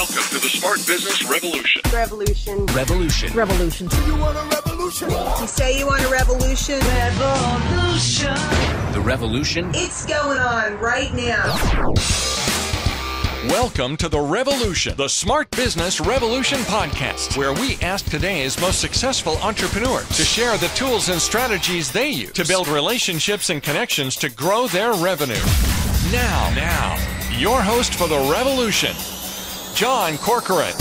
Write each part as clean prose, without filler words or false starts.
Welcome to the Smart Business Revolution. Revolution. Do you want a revolution? You say you want a revolution? Revolution. The revolution? It's going on right now. Welcome to The Revolution, the Smart Business Revolution Podcast, where we ask today's most successful entrepreneurs to share the tools and strategies they use to build relationships and connections to grow their revenue. Now, your host for The Revolution, John Corcoran.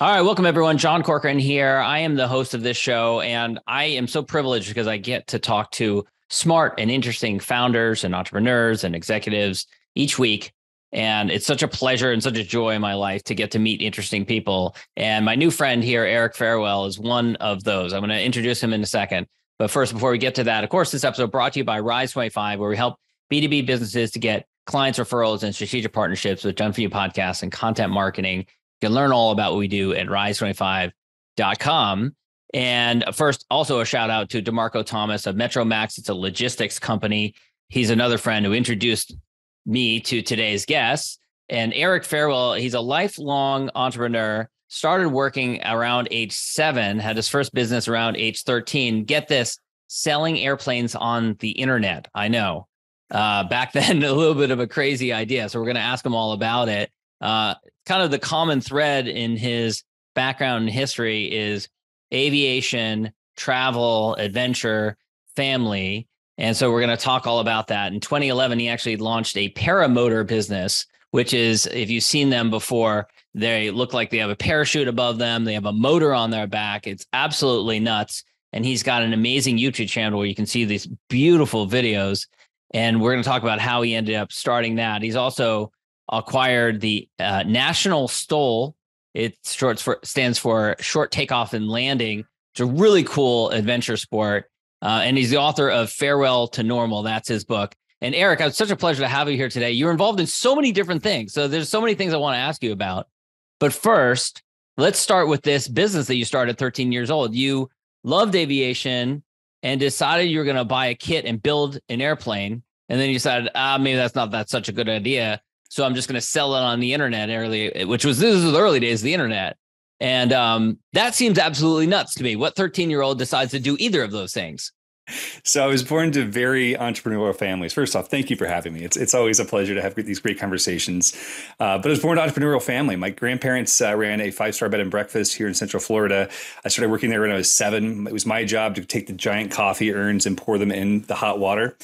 All right, welcome everyone. John Corcoran here. I am the host of this show, and I am so privileged because I get to talk to smart and interesting founders and entrepreneurs and executives each week. And it's such a pleasure and such a joy in my life to get to meet interesting people. And my new friend here, Eric Farewell, is one of those. I'm going to introduce him in a second. But first, before we get to that, of course, this episode brought to you by Rise 25, where we help B2B businesses to get clients, referrals, and strategic partnerships with Done For You podcasts and content marketing. You can learn all about what we do at rise25.com. And first, also a shout out to DeMarco Thomas of Metro Max. It's a logistics company. He's another friend who introduced me to today's guest. And Eric Farewell, he's a lifelong entrepreneur, started working around age 7, had his first business around age 13. Get this, selling airplanes on the internet. I know. Back then, a little bit of a crazy idea. So we're going to ask him all about it. Kind of the common thread in his background and history is aviation, travel, adventure, family. And so we're going to talk all about that. In 2011, he actually launched a paramotor business, which is, if you've seen them before, they look like they have a parachute above them. They have a motor on their back. It's absolutely nuts. And he's got an amazing YouTube channel where you can see these beautiful videos. And we're going to talk about how he ended up starting that. He's also acquired the National STOL. It stands for Short Takeoff and Landing. It's a really cool adventure sport. And he's the author of Farewell to Normal. That's his book. And Eric, it's such a pleasure to have you here today. You're involved in so many different things. So there's so many things I want to ask you about. But first, let's start with this business that you started at 13 years old. You loved aviation and decided you were going to buy a kit and build an airplane. And then you decided, maybe that's such a good idea. So I'm just going to sell it on the internet early, this is the early days of the internet. And that seems absolutely nuts to me. What 13-year-old decides to do either of those things? So I was born to very entrepreneurial families. First off, thank you for having me. It's always a pleasure to have these great conversations. But I was born to an entrepreneurial family. My grandparents ran a 5-star bed and breakfast here in Central Florida. I started working there when I was 7. It was my job to take the giant coffee urns and pour them in the hot water.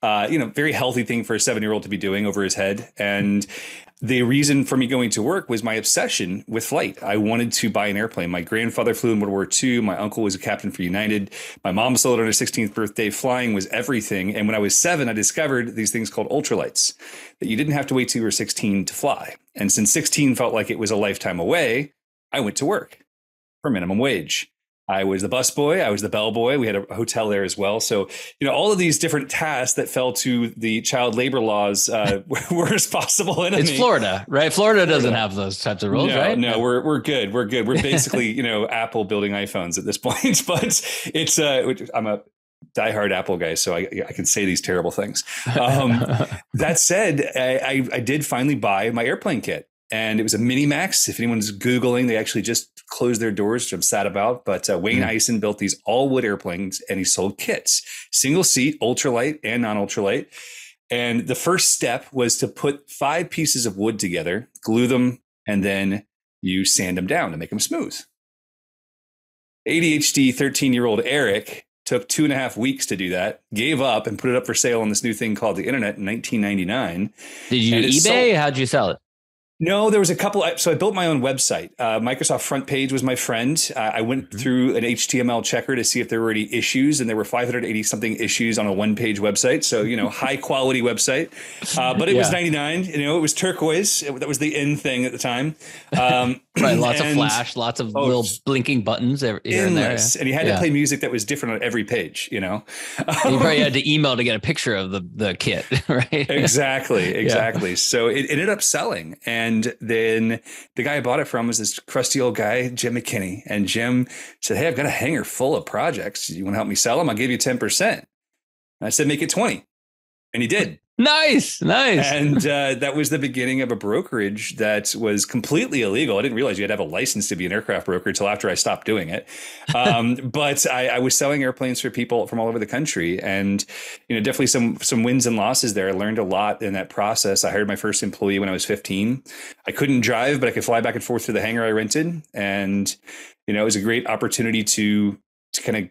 Very healthy thing for a 7-year-old to be doing over his head. And the reason for me going to work was my obsession with flight. I wanted to buy an airplane. My grandfather flew in World War II. My uncle was a captain for United. My mom sold on her 16th birthday. Flying was everything. And when I was 7, I discovered these things called ultralights that you didn't have to wait till you were 16 to fly. And since 16 felt like it was a lifetime away, I went to work for minimum wage. I was the busboy. I was the bellboy. We had a hotel there as well. So, all of these different tasks that fell to the child labor laws were as possible enemy. It's Florida, right? Florida doesn't have those types of rules, right? No, we're good. We're good. We're basically, Apple building iPhones at this point. But it's I'm a diehard Apple guy, so I can say these terrible things. That said, I did finally buy my airplane kit. And it was a Minimax. If anyone's Googling, they actually just closed their doors, which I'm sad about. But Wayne Eisen built these all-wood airplanes, and he sold kits, single seat, ultralight and non-ultralight. And the first step was to put 5 pieces of wood together, glue them, and then you sand them down to make them smooth. ADHD 13-year-old Eric took 2.5 weeks to do that, gave up, and put it up for sale on this new thing called the internet in 1999. Did you eBay? How'd you sell it? No, there was a couple. So I built my own website. Microsoft Front Page was my friend. I went through an HTML checker to see if there were any issues, and there were 580 something issues on a 1-page website. So, high quality website. But it was $99. It was turquoise. That was the in thing at the time. Right, lots of flash, lots of little blinking buttons here and there. Yeah. And you had to play music that was different on every page, You probably had to email to get a picture of the kit, right? Exactly. Yeah. So it ended up selling. And And then the guy I bought it from was this crusty old guy, Jim McKinney. And Jim said, "Hey, I've got a hangar full of projects. You want to help me sell them? I'll give you 10%. I said, "Make it 20." And he did. Nice. And that was the beginning of a brokerage that was completely illegal. I didn't realize you had to have a license to be an aircraft broker until after I stopped doing it. But I was selling airplanes for people from all over the country, and, you know, definitely some wins and losses there. I learned a lot in that process. I hired my first employee when I was 15. I couldn't drive, but I could fly back and forth through the hangar I rented. And, you know, it was a great opportunity to kind of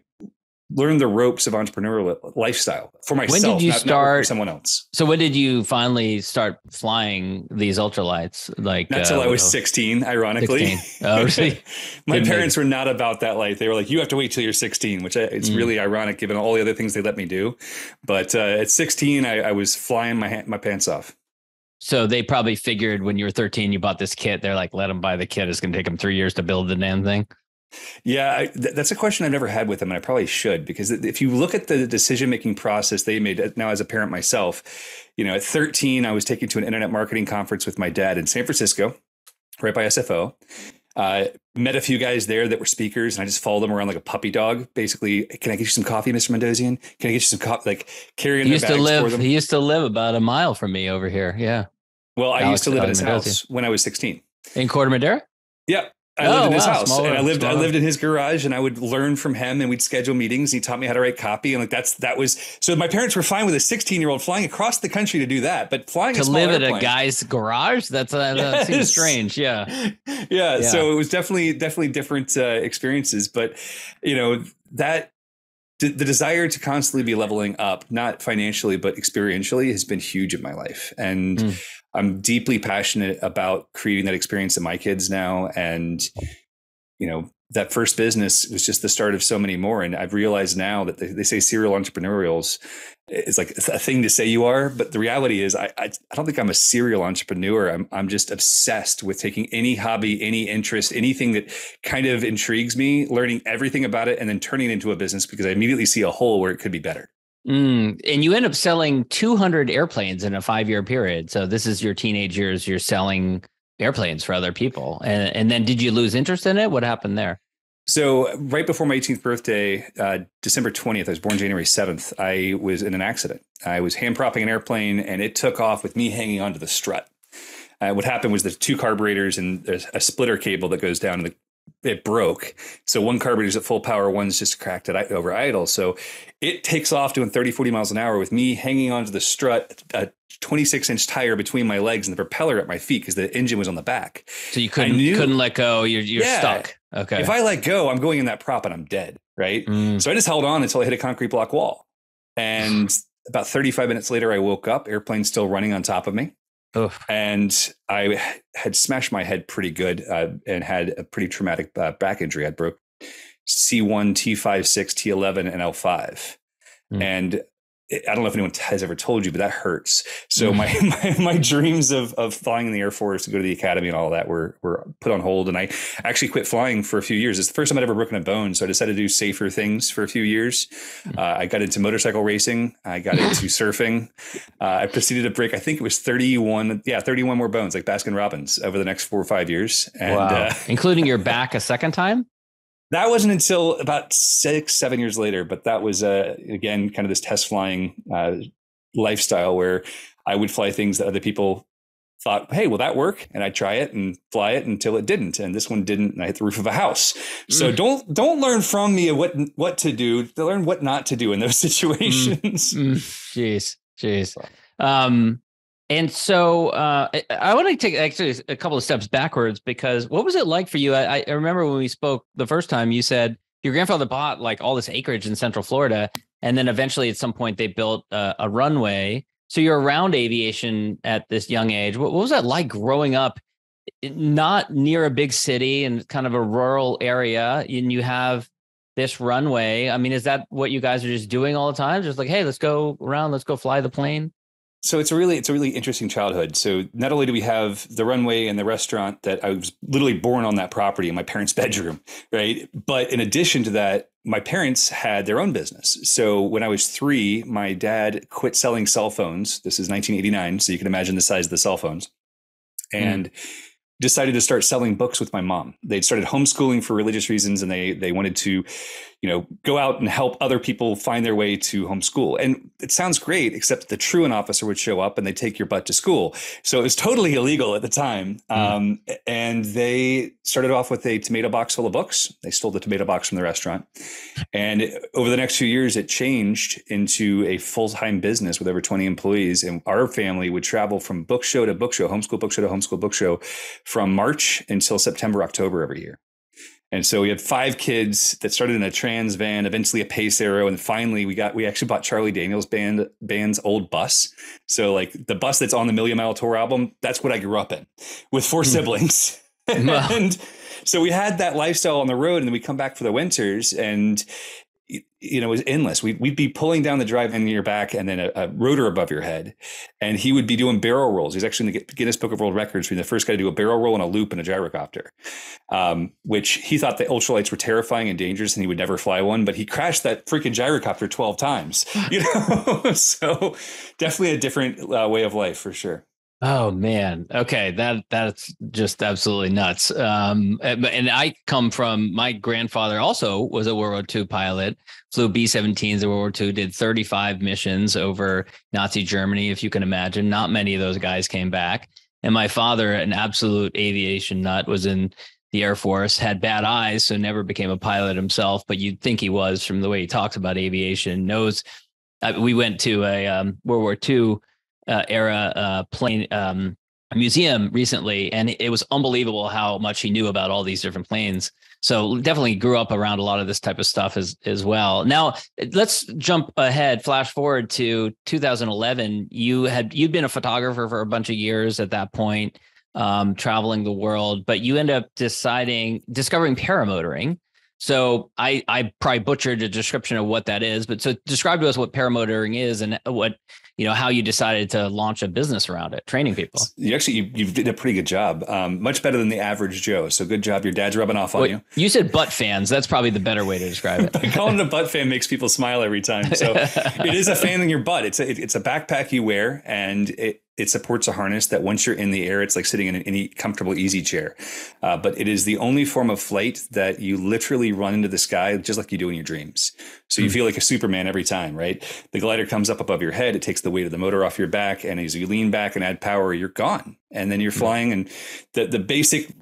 learn the ropes of entrepreneurial lifestyle for myself. When did you start? Not for someone else. So when did you finally start flying these ultralights? Like not till I was 16, ironically. 16. Oh, really? My parents were not about that life. They were like, "You have to wait till you're 16," which it's really ironic given all the other things they let me do. But at 16, I was flying my pants off. So they probably figured when you were 13, you bought this kit. They're like, "Let them buy the kit. It's going to take them 3 years to build the damn thing." Yeah, that's a question I've never had with them, and I probably should, because if you look at the decision-making process they made now as a parent myself, you know, at 13, I was taken to an internet marketing conference with my dad in San Francisco, right by SFO. Met a few guys there that were speakers, and I just followed them around like a puppy dog. Basically, "Can I get you some coffee, Mr. Mendozian? Can I get you some coffee?" Like carrying their bags for them. He used to live about a mile from me over here. Yeah. Well, I used to live in his house when I was 16. In Corte Madera? Yeah. I lived in his house and I lived in his garage, and I would learn from him, and we'd schedule meetings. He taught me how to write copy. And like, so my parents were fine with a 16-year-old flying across the country to do that, but flying to live at a guy's garage. That seems strange. Yeah. Yeah. So it was definitely different experiences, but you know, that the desire to constantly be leveling up, not financially, but experientially, has been huge in my life. And I'm deeply passionate about creating that experience in my kids now. And, you know, that first business was just the start of so many more. And I've realized now that they say serial entrepreneurials is like a thing to say you are. But the reality is I don't think I'm a serial entrepreneur. I'm just obsessed with taking any hobby, any interest, anything that kind of intrigues me, learning everything about it, and then turning it into a business, because I immediately see a hole where it could be better. And you end up selling 200 airplanes in a 5-year period. So this is your teenage years. You're selling airplanes for other people. And then did you lose interest in it? What happened there? So right before my 18th birthday, December 20th, I was born January 7th. I was in an accident. I was hand propping an airplane, and it took off with me hanging onto the strut. What happened was there's 2 carburetors and there's a splitter cable that goes down, and it broke. So one carburetor's at full power, one's just cracked at over idle. So it takes off doing 30, 40 miles an hour with me hanging onto the strut, a 26-inch tire between my legs and the propeller at my feet, because the engine was on the back. So you couldn't let go. You're stuck. Okay. If I let go, I'm going in that prop and I'm dead. Right. So I just held on until I hit a concrete block wall. And about 35 minutes later, I woke up, airplane still running on top of me. Oof. And I had smashed my head pretty good and had a pretty traumatic back injury. I broke C1, T5, 6, T11, and L5. And I don't know if anyone has ever told you, but that hurts. So my dreams of flying in the Air Force, to go to the academy and all that, were put on hold. And I actually quit flying for a few years. It's the first time I'd ever broken a bone. So I decided to do safer things for a few years. I got into motorcycle racing. I got into surfing. I proceeded to break, I think it was 31 more bones, like Baskin-Robbins, over the next 4 or 5 years. And, wow. Including your back a second time? That wasn't until about 6, 7 years later, but that was, again, kind of this test flying lifestyle where I would fly things that other people thought, "Hey, will that work?" And I'd try it and fly it until it didn't. And this one didn't, and I hit the roof of a house. So don't learn from me what to do. Learn what not to do in those situations. Jeez. And so I want to take actually a couple of steps backwards, because what was it like for you? I remember when we spoke the first time, you said your grandfather bought like all this acreage in Central Florida, and then eventually at some point they built a runway. So you're around aviation at this young age. What was that like growing up, not near a big city and kind of a rural area, and you have this runway? I mean, is that what you guys are just doing all the time? Just like, "Hey, let's go around, let's go fly the plane"? So it's a really interesting childhood. So not only do we have the runway and the restaurant that I was literally born on that property in my parents' bedroom, right? But in addition to that, my parents had their own business. So when I was 3, my dad quit selling cell phones. This is 1989, so you can imagine the size of the cell phones. and decided to start selling books with my mom. They'd started homeschooling for religious reasons, and they wanted to, you know, go out and help other people find their way to homeschool. And it sounds great, except the truant officer would show up and they'd take your butt to school. So it was totally illegal at the time. And they started off with a tomato box full of books. They stole the tomato box from the restaurant. And over the next few years, it changed into a full-time business with over 20 employees. And our family would travel from book show to book show, homeschool book show to homeschool book show, from March until September, October every year. And so we had 5 kids that started in a Trans van, eventually a Pace Arrow. And finally we actually bought Charlie Daniels band's old bus. So like the bus that's on the Million Mile Tour album, that's what I grew up in, with 4 siblings. Wow. And so we had that lifestyle on the road, and then we come back for the winters, and you know, it was endless. We'd be pulling down the drive in your back, and then a rotor above your head. And he would be doing barrel rolls. He's actually in the Guinness Book of World Records for the first guy to do a barrel roll and a loop in a gyrocopter, which he thought the ultralights were terrifying and dangerous, and he would never fly one. But he crashed that freaking gyrocopter 12 times, you know. So definitely a different way of life for sure. Oh man. Okay. That's just absolutely nuts. And I come from, my grandfather also was a World War II pilot, flew B-17s in World War II, did 35 missions over Nazi Germany. If you can imagine, not many of those guys came back. And my father, an absolute aviation nut, was in the Air Force, had bad eyes, so never became a pilot himself, but you'd think he was, from the way he talks about aviation, knows. We went to a World War II era plane museum recently, and it was unbelievable how much he knew about all these different planes. So definitely grew up around a lot of this type of stuff as well. Now let's jump ahead, flash forward to 2011. You'd been a photographer for a bunch of years at that point, traveling the world, but you end up discovering paramotoring. So I probably butchered a description of what that is, but so describe to us what paramotoring is and what, you know, how you decided to launch a business around it, training people. You did a pretty good job, much better than the average Joe. So good job. Your dad's rubbing off on you. You said butt fans. That's probably the better way to describe it. Calling it a butt fan makes people smile every time. So it is a fan in your butt. It's a backpack you wear, and it supports a harness that once you're in the air, it's like sitting in any comfortable easy chair. But it is the only form of flight that you literally run into the sky just like you do in your dreams. So you feel like a Superman every time, right? The glider comes up above your head. It takes the weight of the motor off your back. And as you lean back and add power, you're gone. And then you're flying. And the basic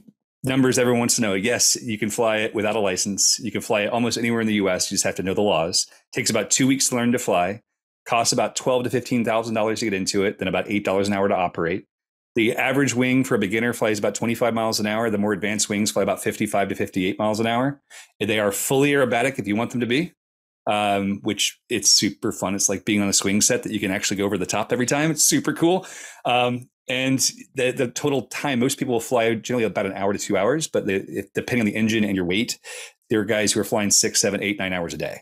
numbers everyone wants to know. Yes, you can fly it without a license. You can fly it almost anywhere in the US. You just have to know the laws. It takes about 2 weeks to learn to fly. Costs about $12,000 to $15,000 to get into it, then about $8 an hour to operate. The average wing for a beginner flies about 25 miles an hour. The more advanced wings fly about 55 to 58 miles an hour. They are fully aerobatic if you want them to be, which it's super fun. It's like being on a swing set that you can actually go over the top every time. It's super cool. And the total time, most people will fly generally about an hour to 2 hours, but depending on the engine and your weight, there are guys who are flying 6, 7, 8, 9 hours a day.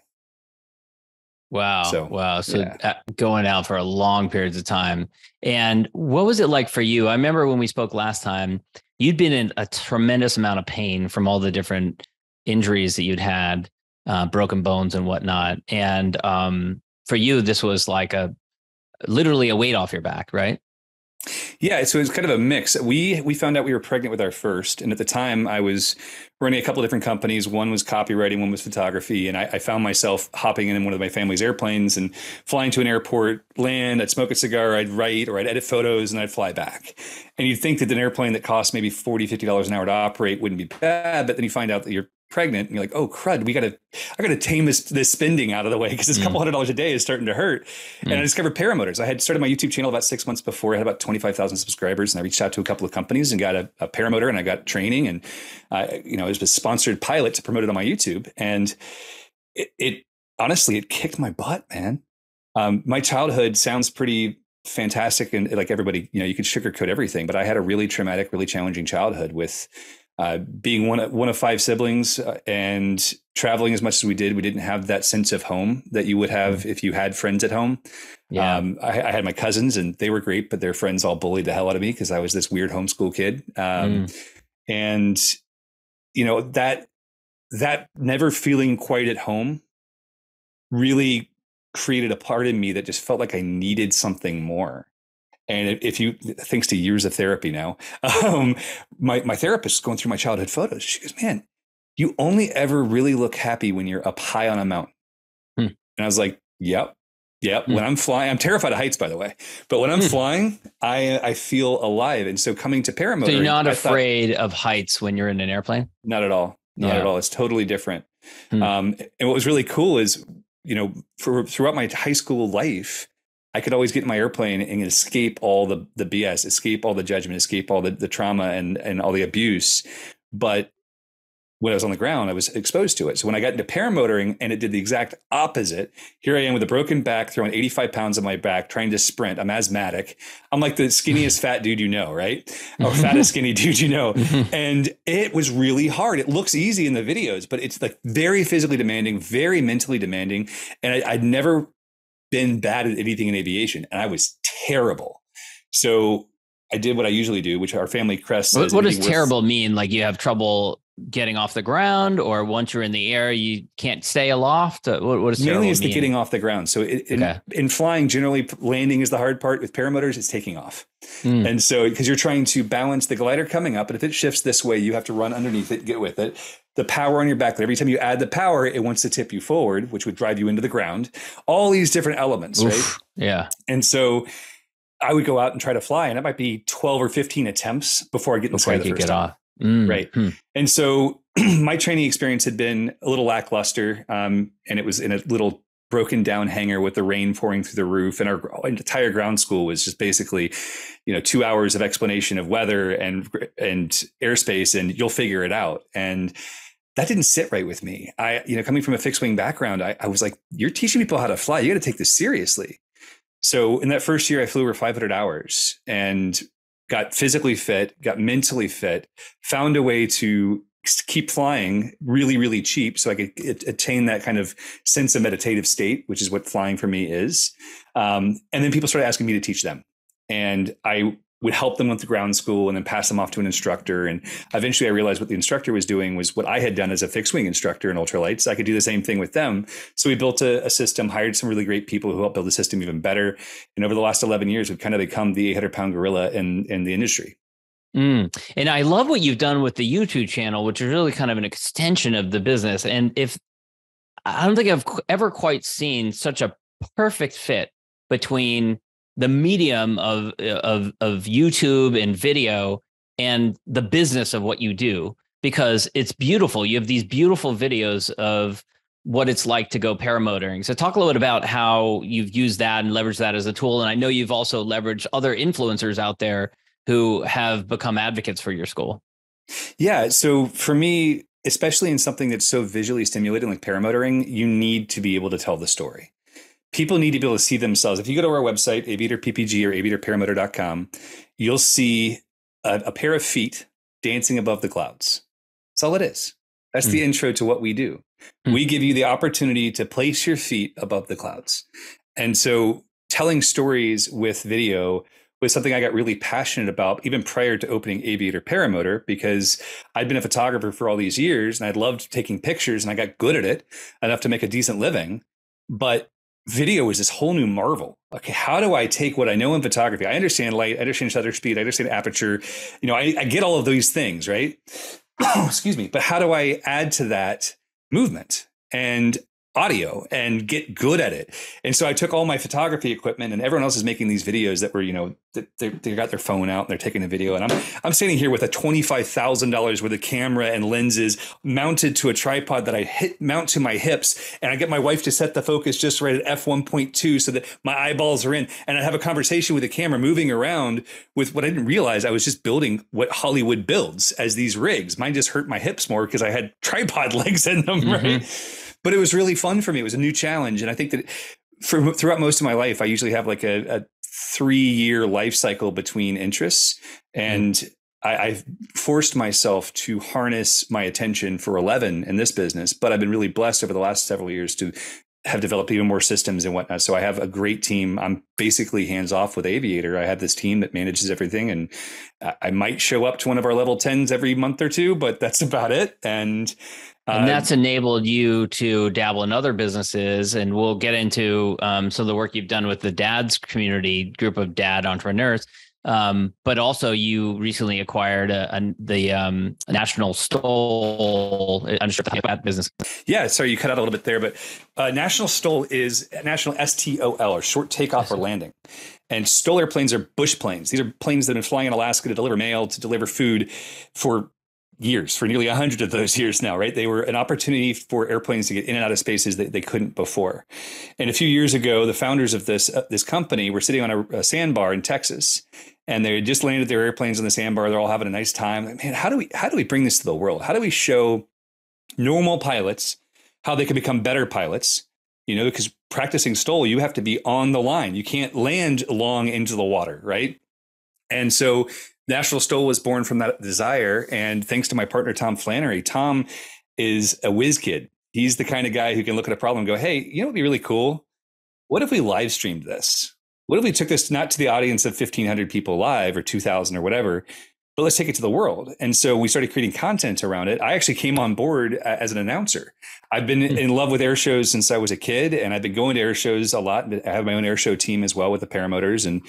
Wow. So yeah. Going out for long periods of time. And what was it like for you? I remember when we spoke last time, you'd been in a tremendous amount of pain from all the different injuries that you'd had, broken bones and whatnot. And for you, this was like literally a weight off your back, right? Yeah. So it was kind of a mix. We found out we were pregnant with our first. And at the time I was running a couple of different companies. One was copywriting, one was photography. And I found myself hopping in one of my family's airplanes and flying to an airport, land, I'd smoke a cigar, I'd write, or I'd edit photos, and I'd fly back. And you'd think that an airplane that costs maybe $40, $50 an hour to operate wouldn't be bad. But then you find out that you're pregnant and you're like, oh crud, I gotta tame this spending out of the way, because this couple $100 a day is starting to hurt. And I discovered paramotors. I had started my YouTube channel about 6 months before. I had about 25,000 subscribers, and I reached out to a couple of companies and got a paramotor, and I got training, and I was a sponsored pilot to promote it on my YouTube. And it honestly, it kicked my butt, man. My childhood sounds pretty fantastic, and like everybody, you know, you can sugarcoat everything, but I had a really traumatic, really challenging childhood with being one of 5 siblings, and traveling as much as we did. We didn't have that sense of home that you would have if you had friends at home. Yeah. I had my cousins, and they were great, but their friends all bullied the hell out of me because I was this weird homeschool kid. And you know, that never feeling quite at home really created a part in me that just felt like I needed something more. And if you, thanks to years of therapy now, my therapist going through my childhood photos, she goes, man, you only ever really look happy when you're up high on a mountain. Hmm. And I was like, yep. Hmm. When I'm flying, I'm terrified of heights, by the way, but when I'm flying, I feel alive. And so coming to paramotoring. So you're not afraid of heights when you're in an airplane? Not at all. Not at all. It's totally different. Hmm. And what was really cool is, you know, throughout my high school life, I could always get in my airplane and escape all the BS, escape all the judgment, escape all the trauma and all the abuse. But when I was on the ground, I was exposed to it. So when I got into paramotoring and it did the exact opposite, here I am with a broken back, throwing 85 pounds on my back, trying to sprint. I'm asthmatic. I'm like the skinniest fat dude, you know, right? Or fattest skinny dude, you know. And it was really hard. It looks easy in the videos, but it's like very physically demanding, very mentally demanding. And I'd never been bad at anything in aviation, and I was terrible. So I did what I usually do, which our family crest. What does terrible mean? Like you have trouble getting off the ground, or once you're in the air, you can't stay aloft. What does terrible mean? Mainly it's the getting off the ground. So in flying, generally landing is the hard part. With paramotors, it's taking off. Mm. And so because you're trying to balance the glider coming up, and if it shifts this way, you have to run underneath it, get with it. The power on your back, every time you add the power, it wants to tip you forward, which would drive you into the ground. All these different elements, oof, right? Yeah. And so I would go out and try to fly, and it might be 12 or 15 attempts before I get inside the first time. Mm. Right. Mm. And so my training experience had been a little lackluster, and it was in a little broken down hangar with the rain pouring through the roof. And our entire ground school was just basically, you know, 2 hours of explanation of weather and airspace, and you'll figure it out. And that didn't sit right with me. Coming from a fixed wing background, I was like, you're teaching people how to fly. You got to take this seriously. So in that first year, I flew over 500 hours and got physically fit, got mentally fit, found a way to keep flying really, really cheap so I could attain that kind of sense of meditative state, which is what flying for me is. And then people started asking me to teach them, and I would help them with the ground school and then pass them off to an instructor. And eventually I realized what the instructor was doing was what I had done as a fixed wing instructor in ultralights. I could do the same thing with them. So we built a system, hired some really great people who helped build the system even better. And over the last 11 years, we've kind of become the 800-pound gorilla in the industry. Mm. And I love what you've done with the YouTube channel, which is really kind of an extension of the business. And I don't think I've ever quite seen such a perfect fit between the medium of YouTube and video and the business of what you do, because it's beautiful. You have these beautiful videos of what it's like to go paramotoring. So talk a little bit about how you've used that and leveraged that as a tool. And I know you've also leveraged other influencers out there who have become advocates for your school. Yeah. So for me, especially in something that's so visually stimulating like paramotoring, you need to be able to tell the story. People need to be able to see themselves. If you go to our website, aviatorppg or aviatorparamotor.com, you'll see a pair of feet dancing above the clouds. That's all it is. That's the intro to what we do. We give you the opportunity to place your feet above the clouds. And so telling stories with video was something I got really passionate about even prior to opening Aviator Paramotor, because I'd been a photographer for all these years and I loved taking pictures and I got good at it enough to make a decent living. But video is this whole new marvel. Okay, how do I take what I know in photography? I understand light, I understand shutter speed, I understand aperture. You know, I get all of these things, right? Excuse me. But how do I add to that movement and audio and get good at it? And so I took all my photography equipment, and everyone else is making these videos that were, you know, they got their phone out and they're taking a video. And I'm standing here with a $25,000 worth of camera and lenses mounted to a tripod that I mount to my hips. And I get my wife to set the focus just right at f/1.2 so that my eyeballs are in. And I have a conversation with the camera moving around with what I didn't realize. I was just building what Hollywood builds as these rigs. Mine just hurt my hips more because I had tripod legs in them, right? But it was really fun for me. It was a new challenge. And I think that throughout most of my life, I usually have like a 3-year life cycle between interests. And I've forced myself to harness my attention for 11 in this business. But I've been really blessed over the last several years to have developed even more systems and whatnot. So I have a great team. I'm basically hands off with Aviator. I have this team that manages everything. And I might show up to one of our level 10s every month or two, but that's about it. And And that's enabled you to dabble in other businesses, and we'll get into some of the work you've done with the dads community, group of dad entrepreneurs. But also you recently acquired the National STOL. I'm sure that business. Yeah. Sorry, you cut out a little bit there, but National STOL is National STOL, or short takeoff or landing. And STOL airplanes are bush planes. These are planes that have been flying in Alaska to deliver mail, to deliver food for years, for nearly 100 of those years now, right? They were an opportunity for airplanes to get in and out of spaces that they couldn't before. And a few years ago, the founders of this company were sitting on a sandbar in Texas, and they just landed their airplanes on the sandbar. They're all having a nice time. Like, man, how do we bring this to the world? How do we show normal pilots how they can become better pilots? You know, because practicing STOL, you have to be on the line. You can't land long into the water, right? And so National STOL was born from that desire. And thanks to my partner, Tom Flannery. Tom is a whiz kid. He's the kind of guy who can look at a problem and go, hey, you know, it'd be really cool. What if we live streamed this? What if we took this not to the audience of 1,500 people live or 2,000 or whatever, but let's take it to the world. And so we started creating content around it. I actually came on board as an announcer. I've been in love with air shows since I was a kid, and I've been going to air shows a lot. I have my own air show team as well with the Paramotors. And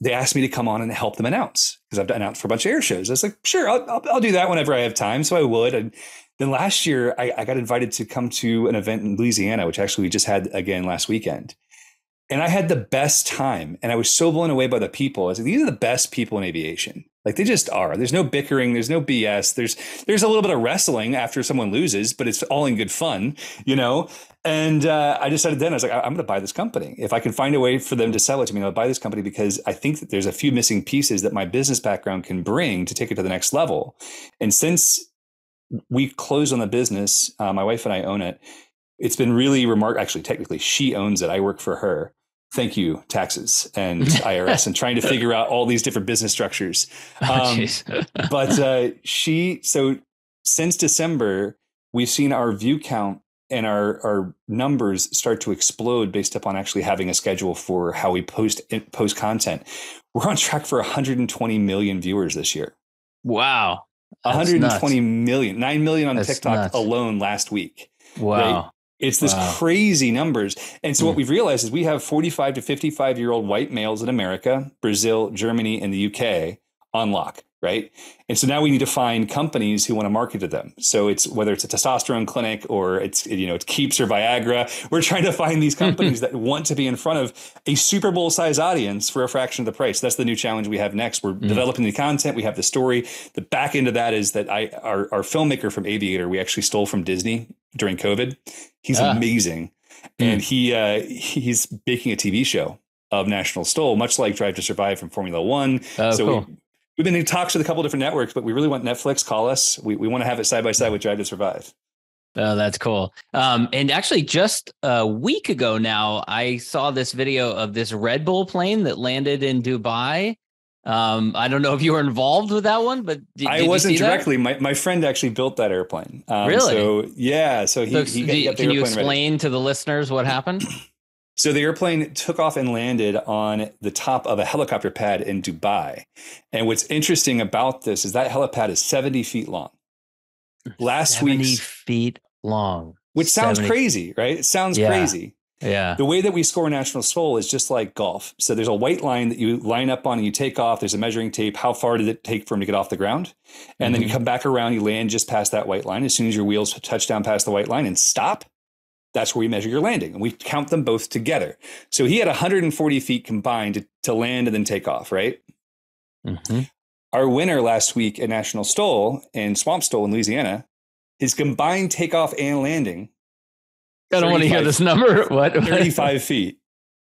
they asked me to come on and help them announce, because I've announced for a bunch of air shows. I was like, sure, I'll do that whenever I have time. So I would. And then last year I got invited to come to an event in Louisiana, which actually we just had again last weekend. And I had the best time, and I was so blown away by the people. I was like, these are the best people in aviation. Like, they just are. There's no bickering. There's no BS. There's a little bit of wrestling after someone loses, but it's all in good fun, you know? And I decided then, I was like, I'm going to buy this company. If I can find a way for them to sell it to me, I'll buy this company, because I think that there's a few missing pieces that my business background can bring to take it to the next level. And since we closed on the business, my wife and I own it. It's been really remarkable. Actually, technically, she owns it. I work for her. Thank you, taxes and IRS, and trying to figure out all these different business structures. So since December, we've seen our view count and our numbers start to explode based upon actually having a schedule for how we post content. We're on track for 120 million viewers this year. Wow. That's 120 nuts. Million, 9 million on That's TikTok nuts. Alone last week. Wow. Right? It's this crazy numbers. And so what we've realized is we have 45 to 55-year-old white males in America, Brazil, Germany, and the UK on lock, right? And so now we need to find companies who want to market to them. So it's whether it's a testosterone clinic or it's, you know, it's Keeps or Viagra. We're trying to find these companies that want to be in front of a Super Bowl size audience for a fraction of the price. That's the new challenge we have next. We're developing the content. We have the story. The back end of that is that our filmmaker from Aviator, we actually stole from Disney during COVID. He's amazing. And he's making a TV show of National STOL, much like Drive to Survive from Formula One. We've been in talks with a couple of different networks, but we really want Netflix. Call us. We want to have it side by side with Drive to Survive. Oh, that's cool. And actually just a week ago now, I saw this video of this Red Bull plane that landed in Dubai. I don't know if you were involved with that one, but I wasn't directly. My friend actually built that airplane. Really? So yeah. Can you explain to the listeners what happened? So the airplane took off and landed on the top of a helicopter pad in Dubai. And what's interesting about this is that helipad is 70 feet long. 70 feet long. Which sounds crazy, right? It sounds crazy. Yeah. The way that we score National STOL is just like golf. So there's a white line that you line up on and you take off. There's a measuring tape. How far did it take for him to get off the ground? And then you come back around, you land just past that white line. As soon as your wheels touch down past the white line and stop, that's where you measure your landing. And we count them both together. So he had 140 feet combined to land and then take off, right? Our winner last week at National STOL and Swamp STOL in Louisiana, his combined takeoff and landing, I don't want to hear this number. What? 35 feet.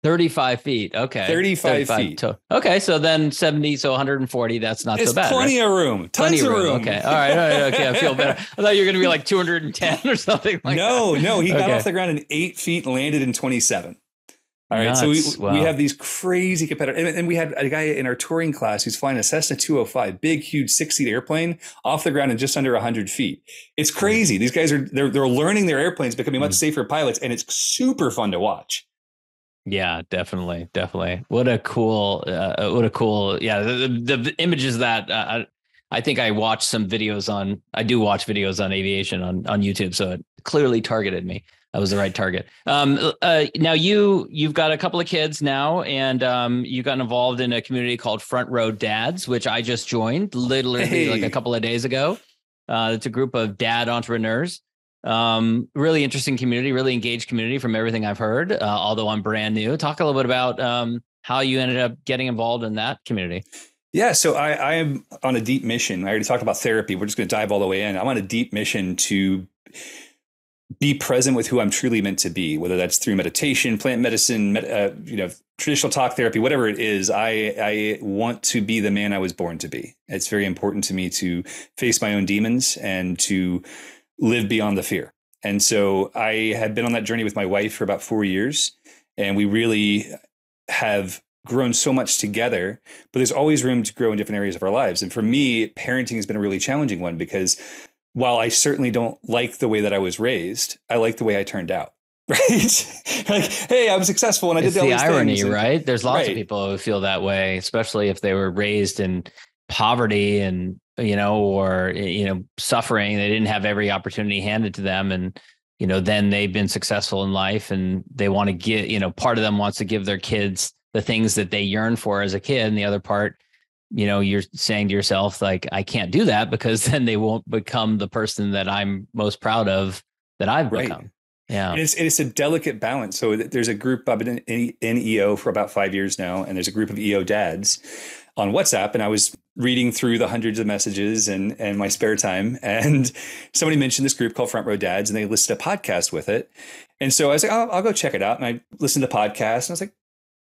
35 feet. Okay. 35 feet. Okay. So then 70, so 140. That's not so bad. Plenty of room. Tons of room. Okay. All right. Okay. I feel better. I thought you were going to be like 210 or something like that. No. He got off the ground in 8 feet and landed in 27. All right. Nuts. So we have these crazy competitors. And we had a guy in our touring class who's flying a Cessna 205, big, huge 6-seat airplane off the ground in just under 100 feet. It's crazy. These guys they're learning their airplanes, becoming much safer pilots. And it's super fun to watch. Yeah, definitely. What a cool, yeah. The images that I think I watched some videos on, I do watch videos on aviation on YouTube. So it clearly targeted me. That was the right target. Now you've got a couple of kids now, and you got involved in a community called Front Row Dads, which I just joined literally like a couple of days ago. It's a group of dad entrepreneurs. Really interesting community, really engaged community from everything I've heard, although I'm brand new. Talk a little bit about how you ended up getting involved in that community. Yeah, so I am on a deep mission. I already talked about therapy. We're just going to dive all the way in. I'm on a deep mission to be present with who I'm truly meant to be, whether that's through meditation, plant medicine, traditional talk therapy, whatever it is. I want to be the man I was born to be. It's very important to me to face my own demons and to live beyond the fear. And so I have been on that journey with my wife for about 4 years, and we really have grown so much together, but there's always room to grow in different areas of our lives. And for me, parenting has been a really challenging one, because while I certainly don't like the way that I was raised, I like the way I turned out. Right? Like, hey, I was successful and I did all these things. It's the irony, right? There's lots of people who feel that way, especially if they were raised in poverty and, suffering. They didn't have every opportunity handed to them, and then they've been successful in life, and they want to give, part of them wants to give their kids the things that they yearn for as a kid. And the other part, you're saying to yourself, like, I can't do that, because then they won't become the person that I'm most proud of that I've become. Yeah. And it's a delicate balance. So there's a group, I've been in EO for about 5 years now, and there's a group of EO dads on WhatsApp. And I was reading through the hundreds of messages and my spare time. And somebody mentioned this group called Front Row Dads, and they listed a podcast with it. And so I was like, oh, I'll go check it out. And I listened to the podcast, and I was like,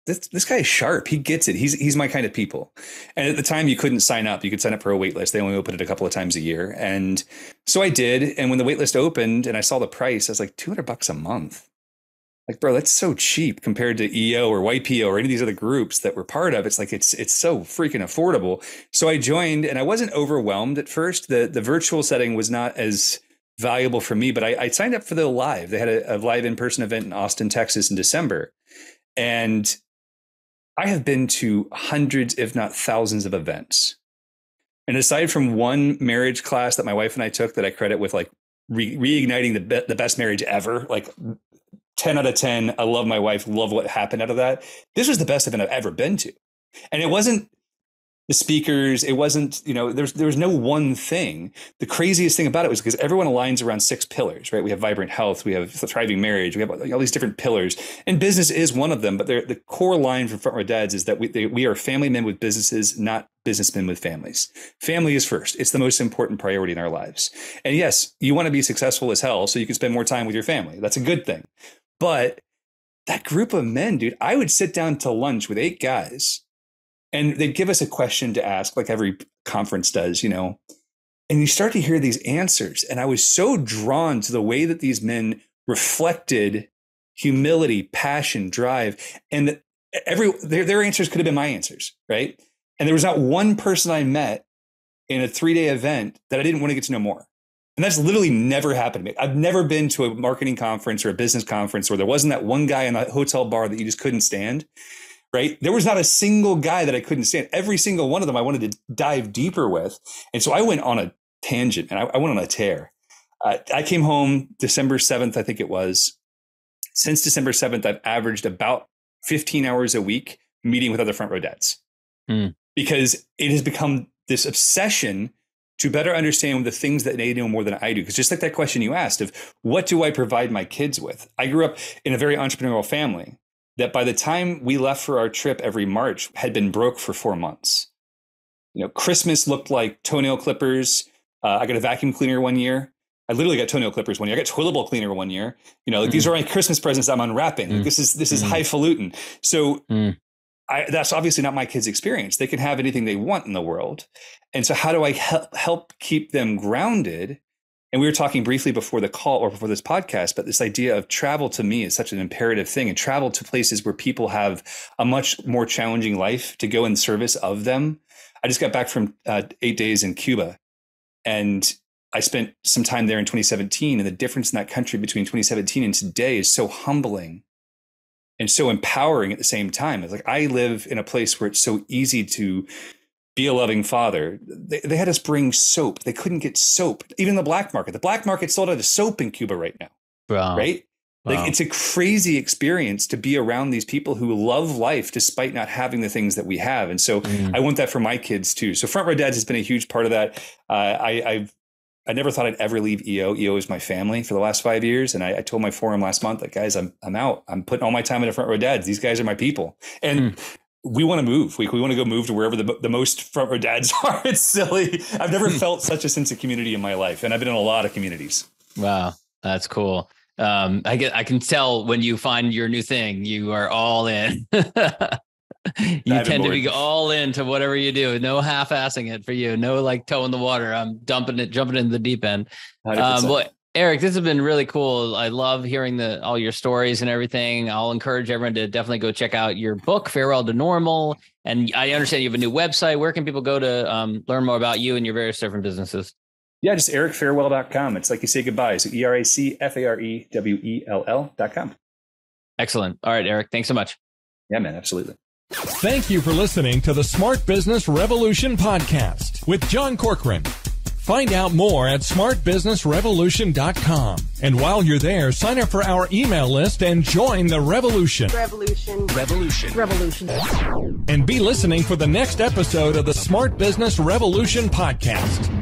this guy is sharp. He gets it. He's my kind of people. And at the time, you couldn't sign up. You could sign up for a wait list. They only opened it a couple of times a year. And so I did. And when the wait list opened and I saw the price, I was like, $200 a month. Like, bro, that's so cheap compared to EO or YPO or any of these other groups that we're part of. It's like, it's so freaking affordable. So I joined, and I wasn't overwhelmed at first. The virtual setting was not as valuable for me, but I signed up for the live. They had a live in-person event in Austin, Texas in December. And I have been to hundreds, if not thousands, of events. And aside from one marriage class that my wife and I took that I credit with, like, reigniting the best marriage ever, like 10 out of 10, I love my wife, love what happened out of that. This was the best event I've ever been to. And it wasn't the speakers. It wasn't, there was no one thing. The craziest thing about it was because everyone aligns around 6 pillars, right? We have vibrant health, we have thriving marriage, we have all these different pillars, and business is one of them. But the core line from Front Row Dads is that we are family men with businesses, not businessmen with families. Family is first. It's the most important priority in our lives. And yes, you want to be successful as hell so you can spend more time with your family. That's a good thing. But that group of men, dude, I would sit down to lunch with 8 guys, and they'd give us a question to ask, like every conference does, and you start to hear these answers. And I was so drawn to the way that these men reflected humility, passion, drive. And their answers could have been my answers, right? And there was not one person I met in a 3-day event that I didn't want to get to know more. And that's literally never happened to me. I've never been to a marketing conference or a business conference where there wasn't that one guy in the hotel bar that you just couldn't stand. Right? There was not a single guy that I couldn't stand. Every single one of them I wanted to dive deeper with. And so I went on a tangent, and I went on a tear. I came home December 7th, I think it was. Since December 7th, I've averaged about 15 hours a week meeting with other Front Row Dads, because it has become this obsession to better understand the things that they know more than I do. Because just like that question you asked of what do I provide my kids with? I grew up in a very entrepreneurial family that by the time we left for our trip every March had been broke for 4 months. Christmas looked like toenail clippers. I got a vacuum cleaner one year. I literally got toenail clippers one year. I got toilet bowl cleaner one year. These are my Christmas presents I'm unwrapping. Like, this is highfalutin. So that's obviously not my kids' experience. They can have anything they want in the world. And so how do I help keep them grounded? And we were talking briefly before the call or before this podcast, but this idea of travel to me is such an imperative thing, and travel to places where people have a much more challenging life to go in service of them. I just got back from 8 days in Cuba, and I spent some time there in 2017. And the difference in that country between 2017 and today is so humbling and so empowering at the same time. It's like I live in a place where it's so easy to be a loving father. They had us bring soap. They couldn't get soap. Even the black market. The black market sold out of soap in Cuba right now. Wow. Right? Like, wow. It's a crazy experience to be around these people who love life despite not having the things that we have. And so I want that for my kids too. So Front Row Dads has been a huge part of that. I never thought I'd ever leave EO. EO is my family for the last 5 years. And I told my forum last month, like, guys, I'm out. I'm putting all my time into Front Row Dads. These guys are my people. And we want to move. We want to go move to wherever the most Front Row Dads are. It's silly. I've never felt such a sense of community in my life. And I've been in a lot of communities. Wow. That's cool. I can tell when you find your new thing, you are all in. You tend to be all into whatever you do. No half-assing it for you. No, like, toe in the water. I'm dumping it, jumping into the deep end. Well, Eric, this has been really cool. I love hearing all your stories and everything. I'll encourage everyone to definitely go check out your book, Farewell to Normal. And I understand you have a new website. Where can people go to learn more about you and your various different businesses? Yeah, just ericfarewell.com. It's like you say goodbye. So ericfarewell.com. Excellent. All right, Eric, thanks so much. Yeah, man, absolutely. Thank you for listening to the Smart Business Revolution Podcast with John Corcoran. Find out more at smartbusinessrevolution.com. And while you're there, sign up for our email list and join the revolution. Revolution. Revolution. Revolution. And be listening for the next episode of the Smart Business Revolution Podcast.